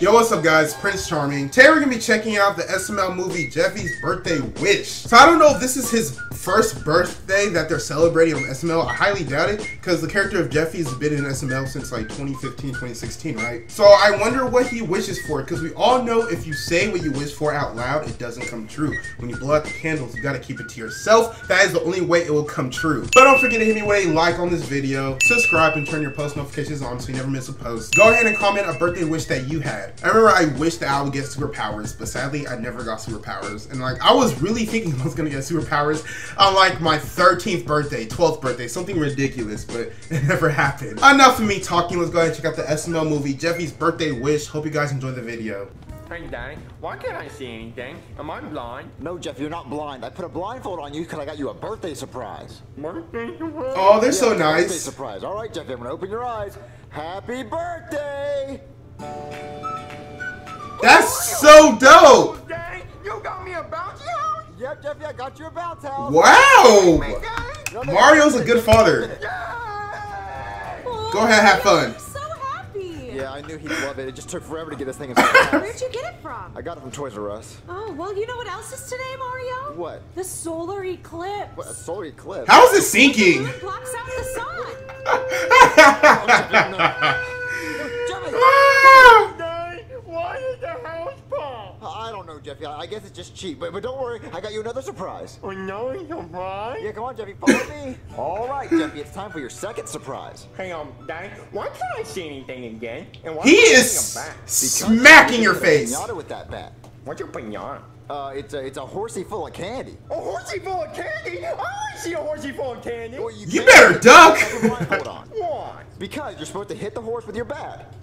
Yo, what's up guys, Prince Charming. Today we're gonna be checking out the SML movie Jeffy's Birthday Wish. So I don't know if this is his first birthday that they're celebrating on SML. I highly doubt it, because the character of Jeffy has been in SML since like 2015, 2016, right? So I wonder what he wishes for, because we all know if you say what you wish for out loud, it doesn't come true. When you blow out the candles, you gotta keep it to yourself. That is the only way it will come true. But don't forget to hit me with a like on this video, subscribe, and turn your post notifications on so you never miss a post. Go ahead and comment a birthday wish that you had. I remember I wished that I would get superpowers, but sadly I never got superpowers. And like, I was really thinking I was gonna get superpowers on like my 13th birthday, 12th birthday, something ridiculous, but it never happened. Enough of me talking, let's go ahead and check out the SML movie, Jeffy's Birthday Wish. Hope you guys enjoy the video. Hey Danny, why can't I see anything? Am I blind? No, Jeff, you're not blind. I put a blindfold on you because I got you a birthday surprise. Birthday surprise? Oh, they're so nice. Birthday surprise. All right, Jeff, I'm gonna open your eyes. Happy birthday! That's so dope! Dang, you got me a bouncy house? Yep, Jeffy, I got you a bounce house. Wow! Mario's a good father. Oh, go ahead, have fun. I'm so happy. Yeah, I knew he'd love it. It just took forever to get this thing inside the house. Where'd you get it from? I got it from Toys R Us. Oh, well, you know what else is today, Mario? What? The solar eclipse. What, a solar eclipse? How is it sinking? It blocks out the sun. I don't know, Jeffy. I guess it's just cheap, but don't worry. I got you another surprise. Another surprise? Yeah, come on, Jeffy. Follow me. All right, Jeffy. It's time for your second surprise. Hang on, Daddy. Why can't I see anything again? And why he is a bat? Smacking your face. Pinata with that bat. What's your pinata? It's a horsey full of candy. A horsey full of candy? I always see a horsey full of candy. Well, you better duck. Hold on. Why? Because you're supposed to hit the horse with your bat.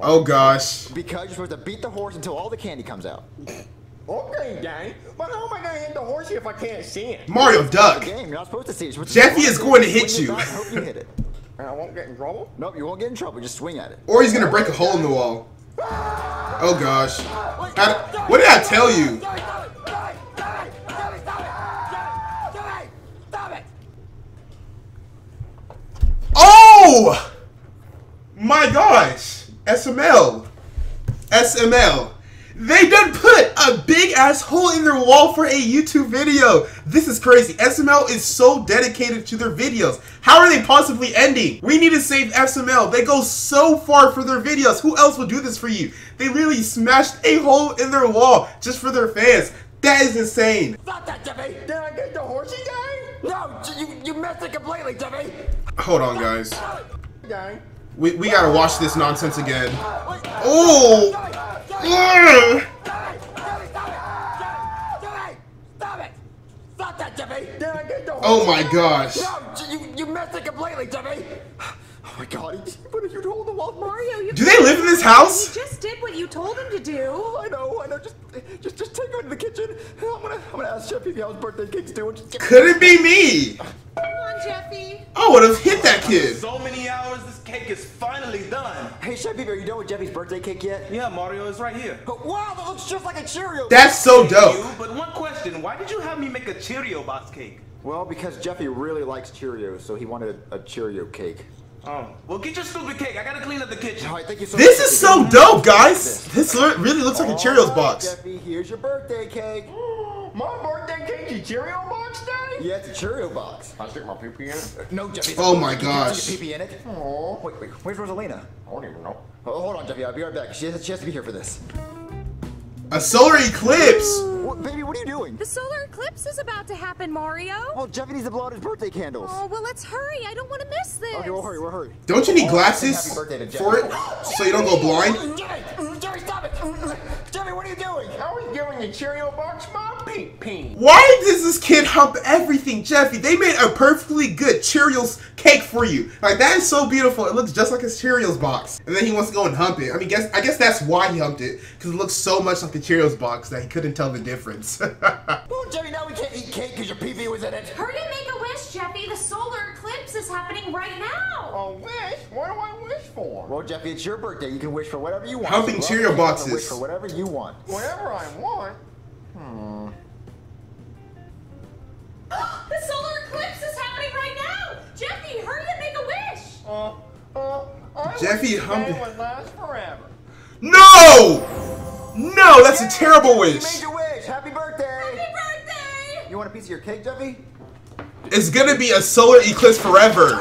Oh gosh. Because you're supposed to beat the horse until all the candy comes out. Okay, Danny. But how am I gonna hit the horse if I can't see it? Mario, duck. You're not supposed to see it. Jeffy is going to hit you. I hope you hit it. And I won't get in trouble? Nope, you won't get in trouble. Just swing at it. Or he's gonna break a hole in the wall. Oh gosh. What did I tell you? Oh! My gosh. SML. They done put a big ass hole in their wall for a YouTube video. This is crazy. SML is so dedicated to their videos. How are they possibly ending? We need to save SML. They go so far for their videos. Who else will do this for you? They literally smashed a hole in their wall just for their fans. That is insane. Stop that, Jeffy. Did I get the horsey guy? No, you messed it completely, Jeffy. Hold on, guys. We gotta watch this nonsense again. Oh! Oh my gosh! You messed it completely, Jeffy. Oh my God! You told the wall, Mario. Do they live in this house? He just did what you told him to do. I know. Just take him into the kitchen. I'm gonna ask Jeffy how his birthday cake's doing. Could it be me? Come on, Jeffy. I would have hit that kid. So many hours. Cake is finally done. Hey, Chef Beaver, you done with Jeffy's birthday cake yet? Yeah, Mario, it's right here. Oh, wow, that looks just like a Cheerio. That's so dope. But one question, why did you have me make a Cheerio box cake? Well, because Jeffy really likes Cheerios, so he wanted a Cheerio cake. Oh, well, get your stupid cake. I gotta clean up the kitchen. All right, thank you so much. This is so dope, guys. This really looks like a Cheerios box. Jeffy, here's your birthday cake. My birthday cake is Cheerio box, Daddy? Yeah, it's a Cheerio box. I stick my pee-pee in it? No, Jeffy. Oh my gosh. You pee-pee in it? Aww. Wait, where's Rosalina? I don't even know. Oh, hold on, Jeffy. I'll be right back. She has to be here for this. A solar eclipse! Baby, what are you doing? The solar eclipse is about to happen, Mario. Well, Jeffy needs to blow out his birthday candles. Oh, well, let's hurry. I don't want to miss this. Okay, we'll hurry. Don't you need glasses for it so you don't go blind? Jeffy, stop it! Jeffy, what are you doing? How are you doing the Cheerio box, Mom? Pink. Why does this kid hump everything, Jeffy? They made a perfectly good Cheerios cake for you. Like, that is so beautiful. It looks just like his Cheerios box. And then he wants to go and hump it. I mean, I guess that's why he humped it, because it looks so much like the Cheerios box that he couldn't tell the difference. Oh, Jeffy, now we can't eat cake because your pee-pee was in it. Hurry and make a wish, Jeffy. The solar eclipse is happening right now. A wish? What do I wish for? Well, Jeffy, it's your birthday. You can wish for whatever you want. Humping Cheerio boxes. Wish for whatever you want. Whatever I want? Hmm. The solar eclipse is happening right now. Jeffy, hurry and make a wish. Jeffy, I wish today would last forever. No! No, that's a terrible wish. You made your wish. Happy birthday. Happy birthday. You want a piece of your cake, Jeffy? It's gonna be a solar eclipse forever. Come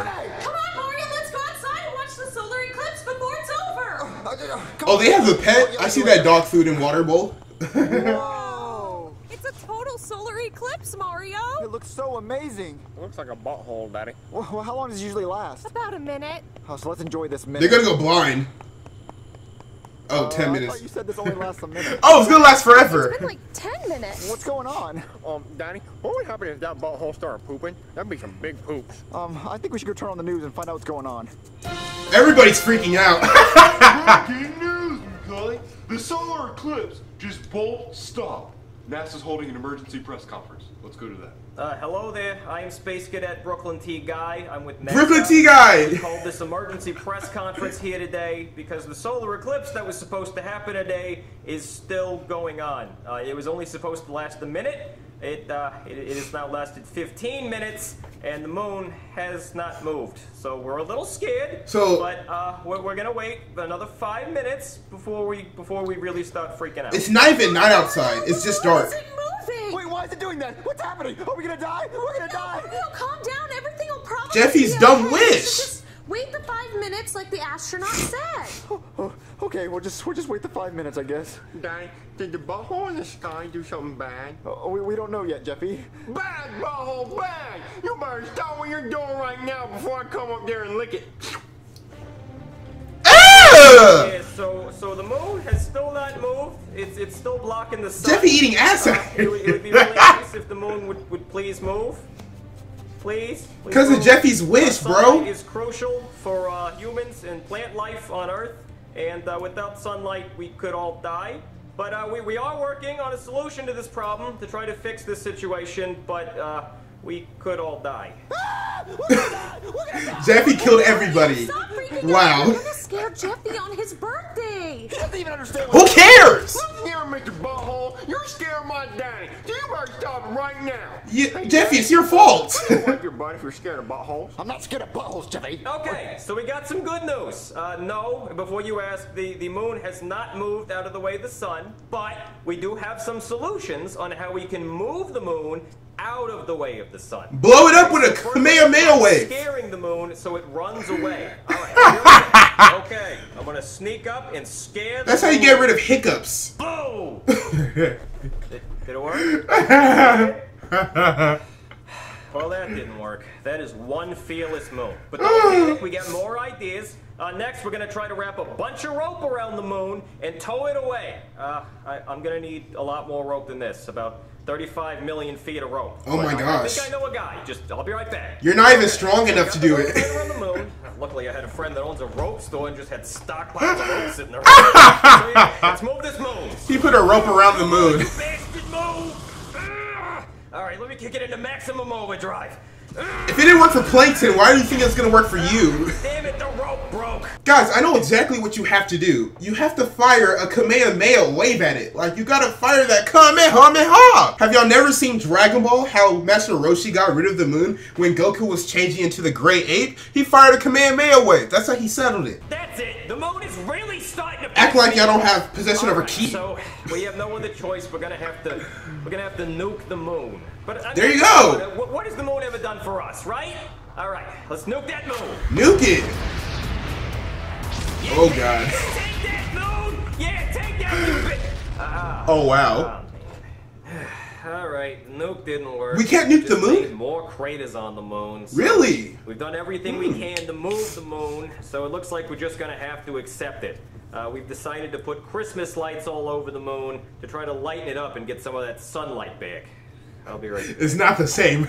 on, Morgan, let's go outside and watch the solar eclipse before it's over. Oh, they have a pet? I see that dog food and water bowl. Whoa. It's a total solar eclipse, Mario. It looks so amazing. It looks like a butthole, Daddy. Well, how long does it usually last? About a minute. Oh, so let's enjoy this minute. They're gonna go blind. Oh, 10 minutes. I thought you said this only lasts a minute. Oh, it's gonna last forever. It's been like 10 minutes. What's going on? Donnie, what would happen if that butthole started pooping? That'd be some big poops. I think we should go turn on the news and find out what's going on. Everybody's freaking out. Breaking news, Macaulay. The solar eclipse just bolt stopped. NASA's holding an emergency press conference. Let's go to that. Hello there. I am Space Cadet Brooklyn T. Guy. I'm with NASA. Brooklyn T. Guy! We called this emergency press conference here today because the solar eclipse that was supposed to happen today is still going on. It was only supposed to last a minute. It has now lasted 15 minutes, and the moon has not moved. So we're a little scared. So, but we're gonna wait another 5 minutes before we really start freaking out. It's not even night outside. It's just dark. Wait, why is it doing that? What's happening? Are we gonna die? We're gonna die. No, calm down. Everything will probably. Jeffy's dumb wish. Just wait the 5 minutes, like the astronaut said. Okay, we'll just wait the 5 minutes, I guess. Dang, did the butthole in the sky do something bad? We don't know yet, Jeffy. Bad butthole, bad. You better stop what you're doing right now before I come up there and lick it. Yeah, so the moon has still not moved. It's still blocking the sun. Jeffy eating ass. It would be really nice if the moon would please move. Please. Because of Jeffy's wish, bro. Sunlight is crucial for humans and plant life on Earth, and without sunlight, we could all die. But we are working on a solution to this problem to try to fix this situation. But we could all die. Jeffy killed everybody. Wow. We're gonna scare Jeffy on his birthday. He doesn't even understand. Who cares? Look here, Mr. Butthole. You're scaring my daddy. You better stop right now. Hey, Jeffy, it's your fault. Your buddy, if you're scared of buttholes. I'm not scared of buttholes, Jeffy. Okay, so we got some good news. No, before you ask, the moon has not moved out of the way of the sun, but we do have some solutions on how we can move the moon out of the way of the sun. Blow it up with a Kamehameha wave. Scaring the moon so it runs away. All right, okay, I'm gonna sneak up and scare. That's how you get rid of hiccups. Boom! Did it work? Well, that didn't work. That is one fearless moon. But we got more ideas. Next, we're gonna try to wrap a bunch of rope around the moon and tow it away. I'm gonna need a lot more rope than this. About 35 million feet of rope. Oh my gosh. I think I know a guy. I'll be right back. You're not even strong enough to do it. Luckily, I had a friend that owns a rope store and just had stockpiles of rope sitting there. So yeah, let's move this moon. He put a rope around the moon. Bastard move! All right, let me kick it into maximum overdrive. If it didn't work for Plankton, why do you think it's going to work for you? Damn it, the rope broke. Guys, I know exactly what you have to do. You have to fire a Kamehameha wave at it. Like, you got to fire that Kamehameha. Have y'all never seen Dragon Ball, how Master Roshi got rid of the moon when Goku was changing into the Gray Ape? He fired a Kamehameha wave. That's how he settled it. That's it. The moon is really starting to... Act like y'all don't have possession of a key. So, we have no other choice. We're going to have to nuke the moon. But there you go. What has the moon ever done for us, right? All right, let's nuke that moon. Nuke it. Yeah, oh God. Take that moon. Yeah, take that. Oh wow. All right, nuke didn't work. We can't nuke the moon. More craters on the moon. So really? We've done everything we can to move the moon, so it looks like we're just gonna have to accept it. We've decided to put Christmas lights all over the moon to try to lighten it up and get some of that sunlight back. I'll be right back. It's not the same.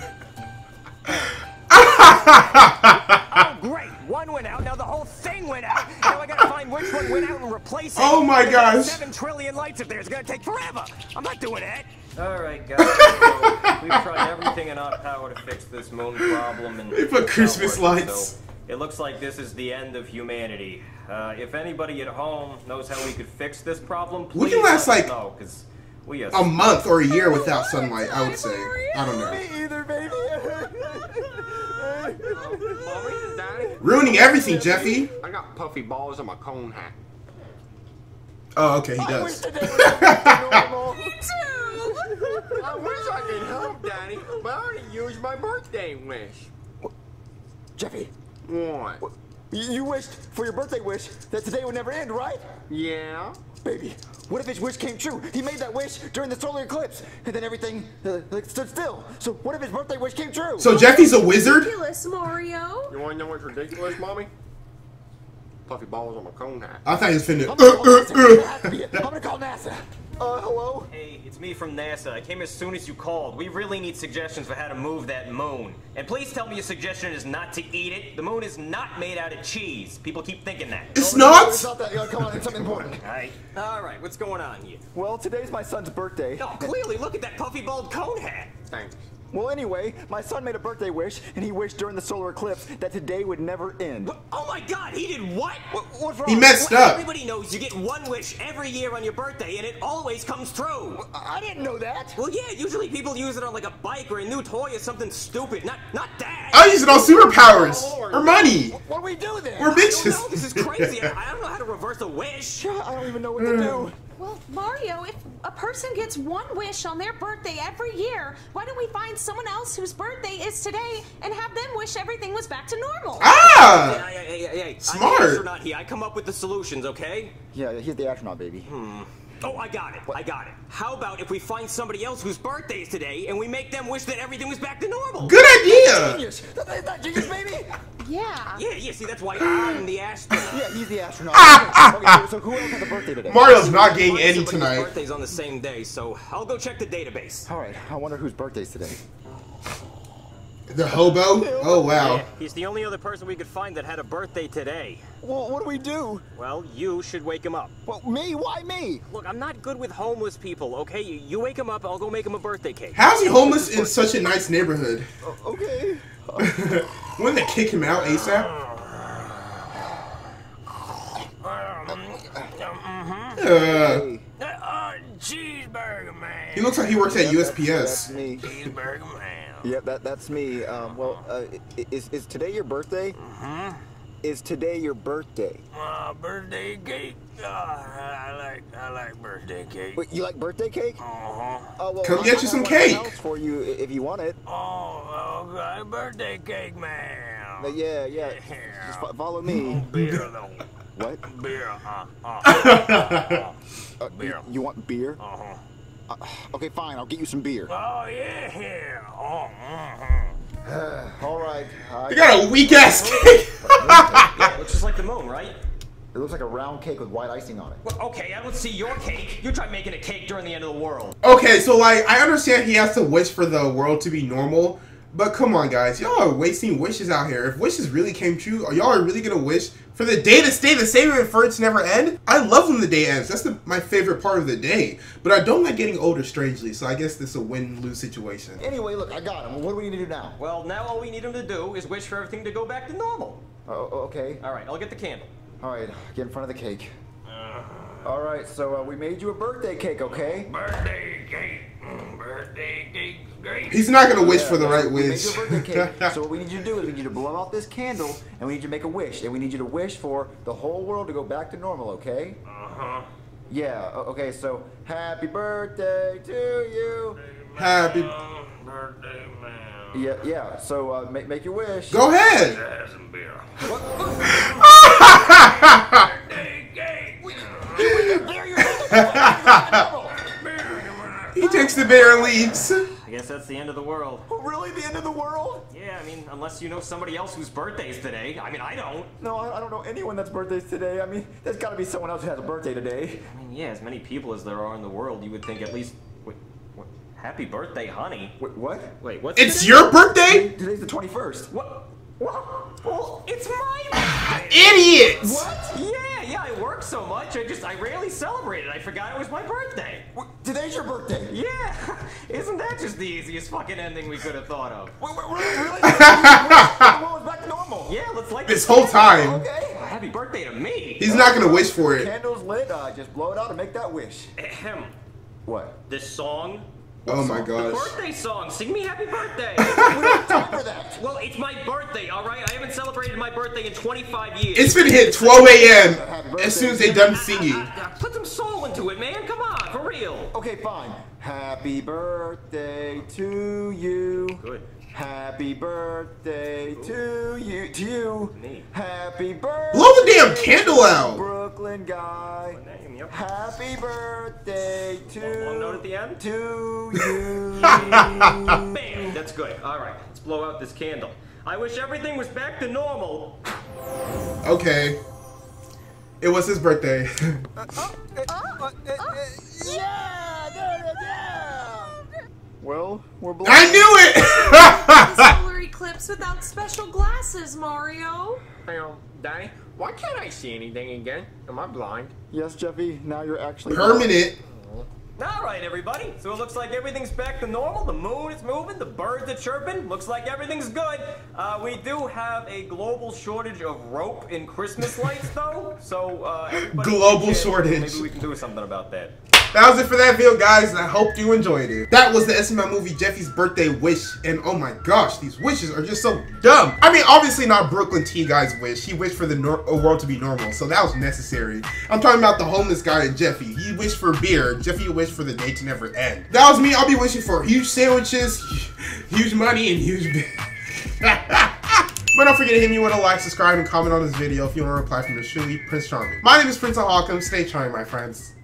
Oh, great. One went out. Now the whole thing went out. Now I gotta find which one went out and replace it. Oh, my gosh. 7 trillion lights up there. It's gonna take forever. I'm not doing that. All right, guys. So we've tried everything in our power to fix this moon problem. And they put Christmas lights. So it looks like this is the end of humanity. If anybody at home knows how we could fix this problem, please let us know, because... a month or a year without sunlight, I would say. I don't know. Me either, baby. Ruining everything, Jeffy. I got puffy balls on my cone hat. Oh, okay, he does. I wish I could help, Daddy, but I already used my birthday wish. What? Jeffy. What? You wished for your birthday wish that today would never end, right? Yeah. Baby, what if his wish came true? He made that wish during the solar eclipse, and then everything stood still. So what if his birthday wish came true? So Jeffy's a wizard? Ridiculous, Mario. You want to know what's ridiculous, Mommy? Puffy balls on my cone hat. I thought he was finna. I'm gonna call NASA. Hello? Hey, it's me from NASA. I came as soon as you called. We really need suggestions for how to move that moon. And please tell me your suggestion is not to eat it. The moon is not made out of cheese. People keep thinking that. It's not? It's not that. Come on, it's something important. All right, what's going on here? Well, today's my son's birthday. Oh, clearly, look at that puffy bald cone hat. Thanks. Well, anyway, my son made a birthday wish, and he wished during the solar eclipse that today would never end. What? Oh my God, he did what? What's wrong? He messed up. Everybody knows you get one wish every year on your birthday, and it always comes true. Well, I didn't know that. Well, yeah, usually people use it on like a bike or a new toy or something stupid. Not that. I use it on superpowers or money. What do we do then? We're bitches. No, this is crazy. I don't know how to reverse a wish. I don't even know what to do. Well, Mario, if a person gets one wish on their birthday every year, why don't we find someone else whose birthday is today and have them wish everything was back to normal? Ah! Hey. Smart! I'm the astronaut here. I come up with the solutions, okay? Yeah, he's the astronaut, baby. Oh, I got it. What? I got it. How about if we find somebody else whose birthday is today and we make them wish that everything was back to normal? Good idea! Genius! That's not genius, baby! Yeah, see, that's why I'm the astronaut. Yeah, he's the astronaut. Okay, so who else has a birthday today? Mario's not getting any tonight. Birthday's on the same day, so I'll go check the database. All right, I wonder whose birthday's today. The hobo? Oh, wow. Yeah, he's the only other person we could find that had a birthday today. Well, what do we do? Well, you should wake him up. Well, me? Why me? Look, I'm not good with homeless people, okay? You wake him up, I'll go make him a birthday cake. How's he homeless in such a nice neighborhood? Okay. Wouldn't they kick him out ASAP? Cheeseburger man. He looks like he works at USPS. That's me. Cheeseburger man. Yeah, that's me. Is today your birthday? Mm-hmm. Is today your birthday? Birthday cake. I like birthday cake. Wait, you like birthday cake? Uh-huh. Well, come get you some cake. Else for you if you want it. Oh, okay. Birthday cake, man. But yeah. Just follow me. Beer though. What? Beer. Beer. You want beer? Uh-huh. Okay, fine. I'll get you some beer. Oh, yeah. Oh, all right. You got a weak-ass cake. Yeah, looks just like the moon, right? It looks like a round cake with white icing on it. Well, okay, I don't see your cake. You try making a cake during the end of the world. Okay, so, like, I understand he has to wish for the world to be normal, but come on, guys. Y'all are wasting wishes out here. If wishes really came true, y'all are really going to wish for the day to stay the same and for it to never end? I love when the day ends. That's my favorite part of the day. But I don't like getting older, strangely, so I guess this is a win-lose situation. Anyway, look, I got him. What do we need to do now? Well, now all we need him to do is wish for everything to go back to normal. Oh, okay. All right, I'll get the candle. All right, get in front of the cake. All right, so we made you a birthday cake, okay? Birthday cake. Birthday cake. Great. He's not going to wish for the right wish. So what we need you to do is we need you to blow out this candle, and we need you to make a wish. And we need you to wish for the whole world to go back to normal, okay? Uh-huh. Yeah, okay, so happy birthday to you. Happy birthday, man. Yeah, so make your wish. Go ahead. He takes the bear and leaves. I guess that's the end of the world. Oh, really? The end of the world? Yeah, I mean, unless you know somebody else whose birthday is today. I mean, I don't. No, I don't know anyone that's birthday's today. I mean, there's got to be someone else who has a birthday today. I mean, yeah, as many people as there are in the world, you would think at least... Wait, what? Happy birthday, honey. Wait, what? Wait, what's It's today? Your birthday? Today's the 21st. What? Well, it's my birthday. Idiot! What? Yeah, I work so much, I rarely celebrate it. I forgot it was my birthday. What? Today's your birthday? Yeah! Isn't that just the easiest fucking ending we could have thought of? Really? Back to normal. Yeah, let's light this whole time. Okay. Well, happy birthday to me. He's not gonna wish for it. Candles lit, just blow it out and make that wish. Ahem. What? This song What song? My gosh. The birthday song. Sing me happy birthday. We don't talk for that. Well, it's my birthday, all right? I haven't celebrated my birthday in 25 years. It's been hit 12 a.m. as soon as they're done singing. Put some soul into it, man. Come on, for real. Okay, fine. Happy birthday to you. Good. Happy birthday to you. Happy birthday. Blow the damn candle out. Brooklyn guy. Happy birthday to you. Long note at the end. To you. Bam. That's good. All right. Let's blow out this candle. I wish everything was back to normal. Okay. It was his birthday. Yeah. Well, we're blind. I knew it! Solar eclipse without special glasses, Mario. Hang on, Danny, why can't I see anything again? Am I blind? Yes, Jeffy, now you're actually permanent. Alright, everybody, so it looks like everything's back to normal. The moon is moving, the birds are chirping. Looks like everything's good. We do have a global shortage of rope in Christmas lights, though. So, global shortage. Maybe we can do something about that. That was it for that video, guys, and I hope you enjoyed it. That was the SML movie, Jeffy's Birthday Wish, and oh my gosh, these wishes are just so dumb. I mean, obviously not Brooklyn T. Guy's wish. He wished for the world to be normal, so that was necessary. I'm talking about the homeless guy and Jeffy. He wished for beer. Jeffy wished for the day to never end. That was me. I'll be wishing for huge sandwiches, huge money, and huge beer. But don't forget to hit me with a like, subscribe, and comment on this video if you want to reply from your truly, Prince Charming. My name is Prince Charming. Stay charming, my friends.